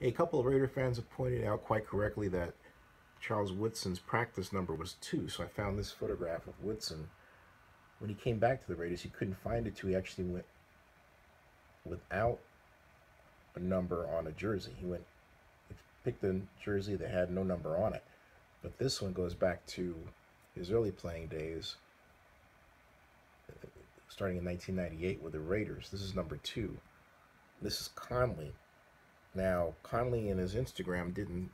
A couple of Raider fans have pointed out quite correctly that Charles Woodson's practice number was 2, so I found this photograph of Woodson. When he came back to the Raiders, he couldn't find it, so he actually went without a number on a jersey. He picked a jersey that had no number on it. But this one goes back to his early playing days, starting in 1998 with the Raiders. This is number 2. This is Conley. Now, Conley in his Instagram didn't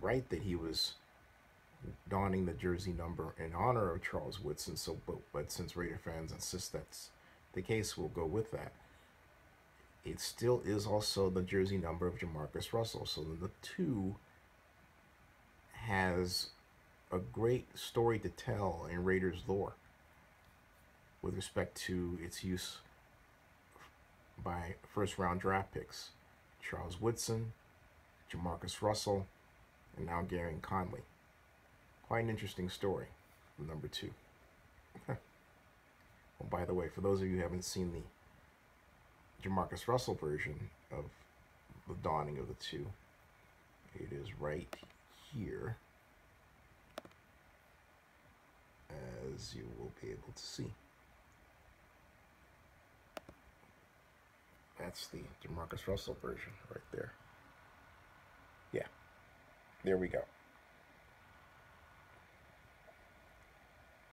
write that he was donning the jersey number in honor of Charles Woodson, so but since Raider fans insist that's the case, we'll go with that. It still is also the jersey number of Jamarcus Russell, so the 2 has a great story to tell in Raiders lore with respect to its use by first-round draft picks. Charles Woodson, Jamarcus Russell, and now Gareon Conley. Quite an interesting story from number 2. Well, by the way, for those of you who haven't seen the Jamarcus Russell version of the donning of the 2, it is right here, as you will be able to see. That's the Jamarcus Russell version right there. Yeah, there we go.